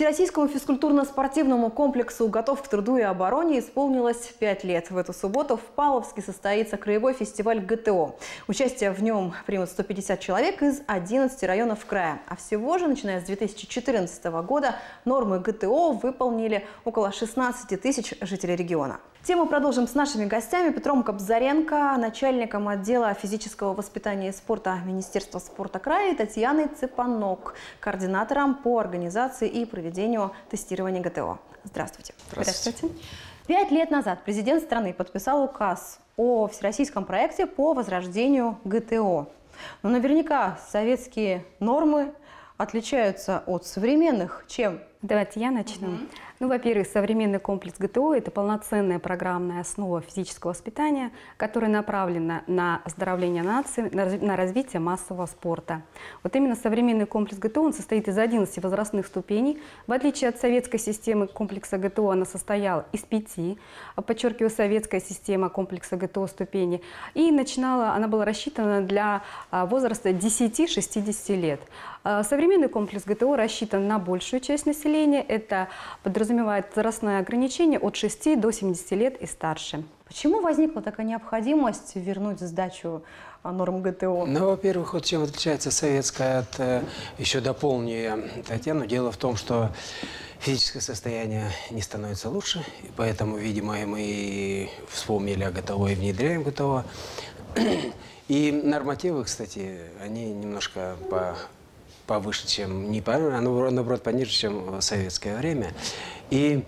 Всероссийскому физкультурно-спортивному комплексу «Готов к труду и обороне» исполнилось 5 лет. В эту субботу в Павловске состоится краевой фестиваль ГТО. Участие в нем примут 150 человек из 11 районов края. А всего же, начиная с 2014 года, нормы ГТО выполнили около 16 тысяч жителей региона. Тему продолжим с нашими гостями. Петром Кобзаренко, начальником отдела физического воспитания и спорта Министерства спорта края, и Татьяной Цепенок, координатором по организации и проведению тестирования ГТО. Здравствуйте. Здравствуйте. 5 лет назад президент страны подписал указ о всероссийском проекте по возрождению ГТО. Но наверняка советские нормы отличаются от современных. Чем? Давайте я начну. Ну, во-первых, современный комплекс ГТО – это полноценная программная основа физического воспитания, которая направлена на оздоровление нации, на развитие массового спорта. Вот именно современный комплекс ГТО, он состоит из 11 возрастных ступеней. В отличие от советской системы комплекса ГТО, она состояла из 5, подчеркиваю, советская система комплекса ГТО ступени. И начинала, она была рассчитана для возраста 10-60 лет. Современный комплекс ГТО рассчитан на большую часть населения. Это подразумевает возрастное ограничение от 6 до 70 лет и старше. Почему возникла такая необходимость вернуть сдачу норм ГТО? Ну, во-первых, вот чем отличается советская от... Еще дополню Татьяну. Дело в том, что физическое состояние не становится лучше. И поэтому, видимо, мы вспомнили о ГТО и внедряем ГТО. И нормативы, кстати, они немножко повыше, чем не правильно, а наоборот пониже, чем в советское время. И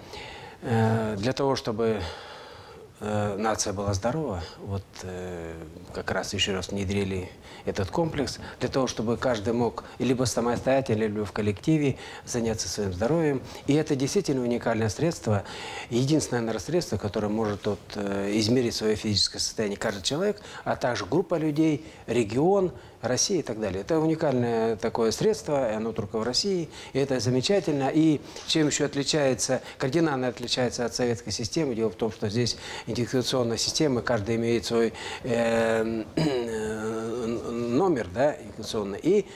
для того, чтобы нация была здорова, вот как раз еще раз внедрили этот комплекс, для того, чтобы каждый мог либо самостоятельно, либо в коллективе заняться своим здоровьем. И это действительно уникальное средство, единственное, наверное, средство, которое может вот, измерить свое физическое состояние каждый человек, а также группа людей, регион, России и так далее. Это уникальное такое средство, и оно только в России, и это замечательно. И чем еще отличается, кардинально отличается от советской системы, дело в том, что здесь идентификационная система, каждый имеет свой номер, да, идентификационный, и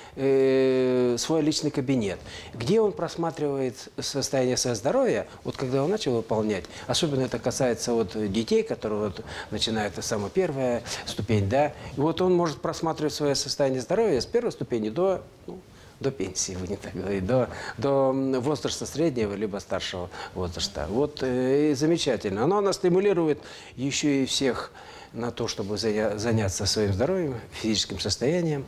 свой личный кабинет, где он просматривает состояние своего здоровья, вот когда он начал выполнять, особенно это касается вот детей, которые вот начинают, это самая первая ступень, да, и вот он может просматривать свое состояние здоровья с первой ступени до, ну, до пенсии, вы не так говорите, до возраста среднего либо старшего возраста. Вот и замечательно. Оно стимулирует еще и всех на то, чтобы заняться своим здоровьем, физическим состоянием.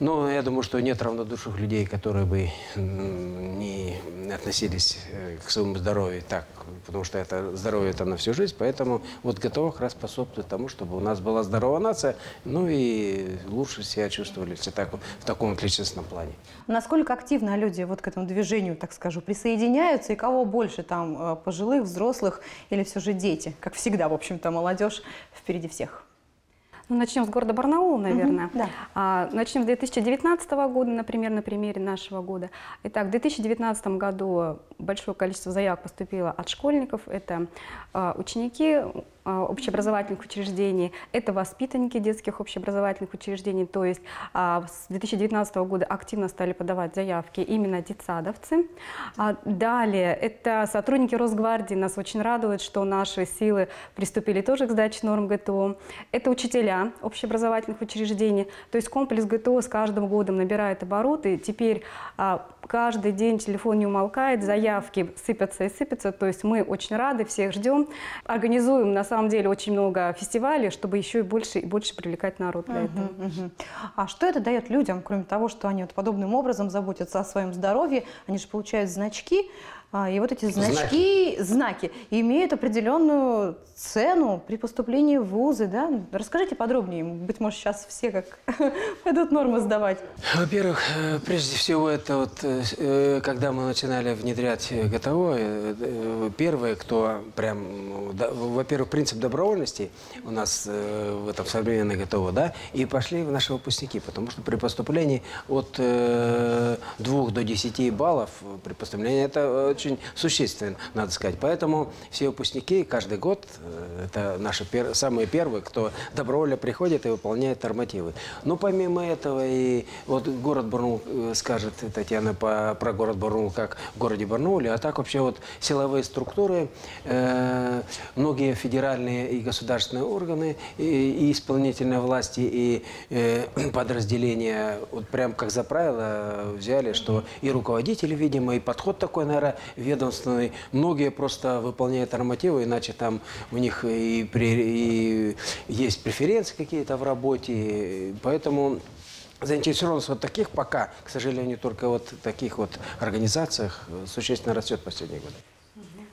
Но я думаю, что нет равнодушных людей, которые бы не относились к своему здоровью так, потому что это здоровье это на всю жизнь. Поэтому вот ГТО как раз способствует тому, чтобы у нас была здоровая нация, ну и лучше себя чувствовали так, в таком отличительном плане. Насколько активно люди вот к этому движению, так скажу, присоединяются и кого больше там, пожилых, взрослых или все же дети? Как всегда, в общем-то, молодежь впереди всех. Ну, начнем с города Барнаула, наверное. Да. Начнем с 2019 года, например, на примере нашего года. Итак, в 2019 году большое количество заявок поступило от школьников. Это ученики общеобразовательных учреждений, это воспитанники детских общеобразовательных учреждений. То есть с 2019 года активно стали подавать заявки именно детсадовцы. Далее, это сотрудники Росгвардии. Нас очень радует, что наши силы приступили тоже к сдаче норм ГТО. Это учителя общеобразовательных учреждений. То есть комплекс ГТО с каждым годом набирает обороты. Теперь каждый день телефон не умолкает, заявки сыпятся и сыпятся. То есть мы очень рады, всех ждем. Организуем на самом деле очень много фестивалей, чтобы еще и больше привлекать народ для этого. А что это дает людям, кроме того, что они вот подобным образом заботятся о своем здоровье, они же получают значки, и вот эти знаки имеют определенную цену при поступлении в вузы, да? Расскажите подробнее, быть может, сейчас все как пойдут нормы сдавать. Во-первых, прежде всего, это вот, когда мы начинали внедрять ГТО, первые, кто прям, во-первых, принцип добровольности у нас в этом современном ГТО, да, и пошли в наши выпускники, потому что при поступлении от 2 до 10 баллов, при поступлении это очень существен, надо сказать. Поэтому все выпускники каждый год, это наши самые первые, кто добровольно приходит и выполняет нормативы. Но помимо этого, и вот город Барнаул, скажет Татьяна про город Барнаул, как в городе Барнауле, а так вообще вот силовые структуры, многие федеральные и государственные органы, и исполнительные власти, и подразделения, вот прям как за правило взяли, что и руководители, видимо, и подход такой, наверное, ведомственный. Многие просто выполняют нормативы, иначе там у них и есть преференции какие-то в работе, поэтому... Заинтересованность вот таких пока, к сожалению, только вот таких вот организациях существенно растет в последние годы.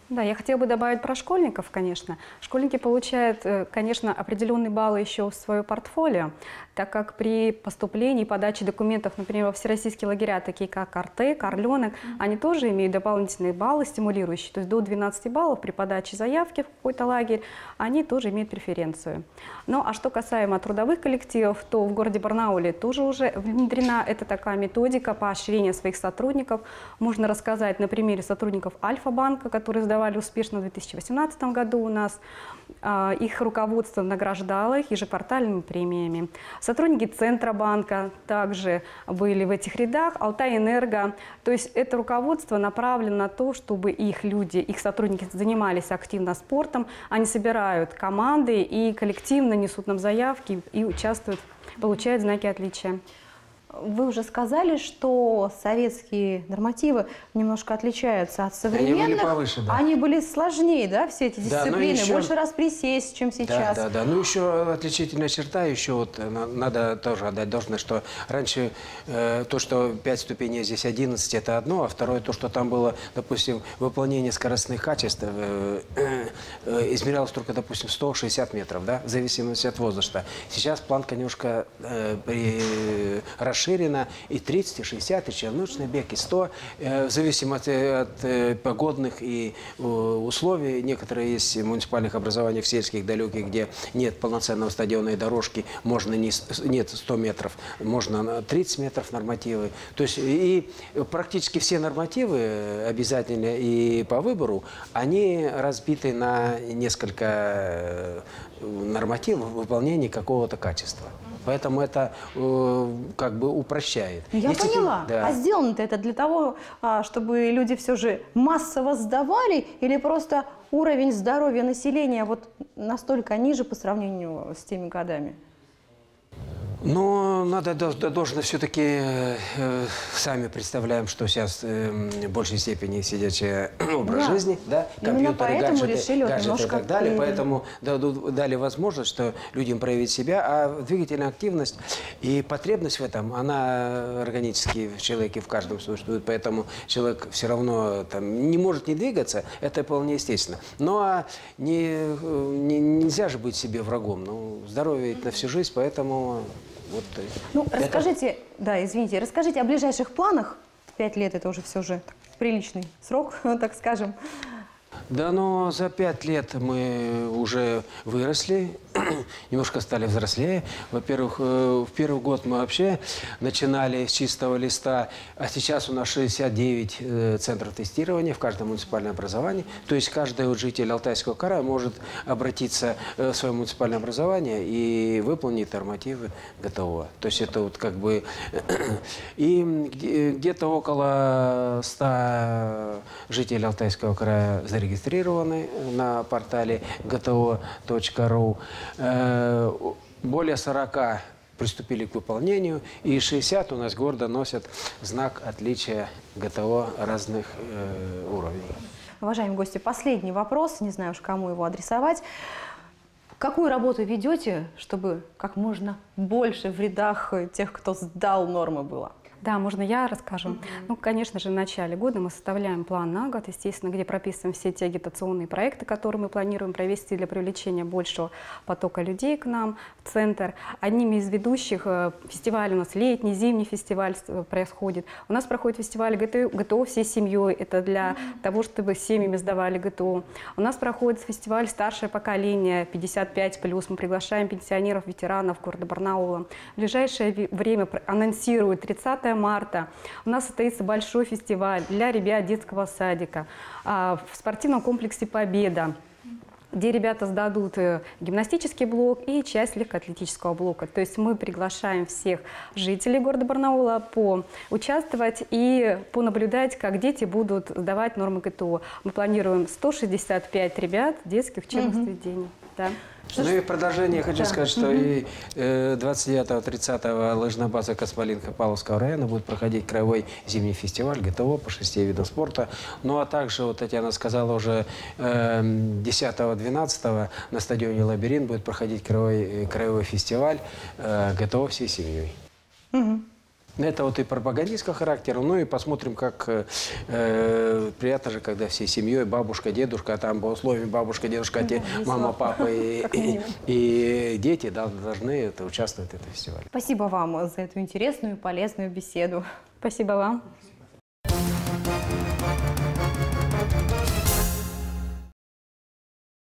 Да, я хотела бы добавить про школьников, конечно. Школьники получают, конечно, определенные баллы еще в свое портфолио, так как при поступлении и подаче документов, например, во всероссийские лагеря, такие как Артек, Орленок, они тоже имеют дополнительные баллы стимулирующие. То есть до 12 баллов при подаче заявки в какой-то лагерь они тоже имеют преференцию. Ну, а что касаемо трудовых коллективов, то в городе Барнауле тоже уже внедрена эта такая методика поощрения своих сотрудников. Можно рассказать на примере сотрудников Альфа-банка, которые сдавали успешно в 2018 году у нас. Их руководство награждало их ежеквартальными премиями. Сотрудники Центробанка также были в этих рядах, Алтайэнерго. То есть это руководство направлено на то, чтобы их люди, их сотрудники занимались активно спортом. Они собирают команды и коллективно несут нам заявки и участвуют, получают знаки отличия. Вы уже сказали, что советские нормативы немножко отличаются от современных. Они были повыше, да. Они были сложнее, да, все эти дисциплины, да, ну еще... больше раз присесть, чем сейчас. Да, да, да. Ну еще отличительная черта, еще вот надо тоже отдать должное, что раньше то, что 5 ступеней, здесь 11, это одно, а второе то, что там было, допустим, выполнение скоростных качеств, измерялось только, допустим, 160 метров, да, в зависимости от возраста. Сейчас планка немножко расширена. И 30, и 60, и челночный бег, и 100. В зависимости от погодных и условий. Некоторые из муниципальных образований в сельских, далеких, где нет полноценного стадиона и дорожки, можно нет 100 метров, можно 30 метров нормативы. То есть и практически все нормативы обязательно и по выбору, они разбиты на несколько нормативов выполнения какого-то качества. Поэтому это как бы упрощает. Я если поняла. Ты... Да. А сделано-то это для того, чтобы люди все же массово сдавали, или просто уровень здоровья населения вот настолько ниже по сравнению с теми годами? Но надо должно все-таки, сами представляем, что сейчас в большей степени сидячий образ жизни, да, компьютеры, гаджеты и так далее. Поэтому дали возможность что людям проявить себя, а двигательная активность и потребность в этом, она органически в человеке в каждом существует, поэтому человек все равно там, не может не двигаться, это вполне естественно. Но нельзя же быть себе врагом, ну, здоровье на всю жизнь, поэтому... Вот. Ну, это... расскажите, да, извините, расскажите о ближайших планах. 5 лет – это уже все же приличный срок, так скажем. Да, но за 5 лет мы уже выросли, немножко стали взрослее. Во-первых, в первый год мы вообще начинали с чистого листа, а сейчас у нас 69 центров тестирования в каждом муниципальном образовании. То есть каждый вот житель Алтайского края может обратиться в свое муниципальное образование и выполнить нормативы ГТО. То есть это вот как бы... И где-то около 100 жителей Алтайского края зарегистрированы на портале GTO.ru. Более 40 приступили к выполнению, и 60 у нас гордо носят знак отличия ГТО разных уровней. Уважаемые гости, последний вопрос, не знаю уж кому его адресовать. Какую работу ведете, чтобы как можно больше в рядах тех, кто сдал нормы, было? Да, можно я расскажу? Ну, конечно же, в начале года мы составляем план на год, естественно, где прописываем все те агитационные проекты, которые мы планируем провести для привлечения большего потока людей к нам в центр. Одними из ведущих фестивалей у нас летний, зимний фестиваль происходит. У нас проходит фестиваль ГТО всей семьей, это для того, чтобы семьями сдавали ГТО. У нас проходит фестиваль «Старшее поколение 55+», мы приглашаем пенсионеров, ветеранов города Барнаула. В ближайшее время анонсируют 30 марта у нас состоится большой фестиваль для ребят детского садика в спортивном комплексе «Победа», где ребята сдадут гимнастический блок и часть легкоатлетического блока. То есть мы приглашаем всех жителей города Барнаула поучаствовать и понаблюдать, как дети будут сдавать нормы ГТО. Мы планируем 165 ребят детских учебных заведений. Да. Ну и в продолжение я хочу сказать, что и 29-30 лыжная база «Космолинка» Павловского района будет проходить краевой зимний фестиваль ГТО по 6 видам спорта. Ну а также, вот Татьяна сказала уже, 10-12 на стадионе «Лабиринт» будет проходить краевой фестиваль ГТО всей семьей. Это вот и пропагандистского характера, ну и посмотрим, как приятно же, когда всей семьей, бабушка, дедушка, там по условиям бабушка, дедушка, мама, папа и дети должны участвовать в этом фестивале. Спасибо вам за эту интересную и полезную беседу. Спасибо вам.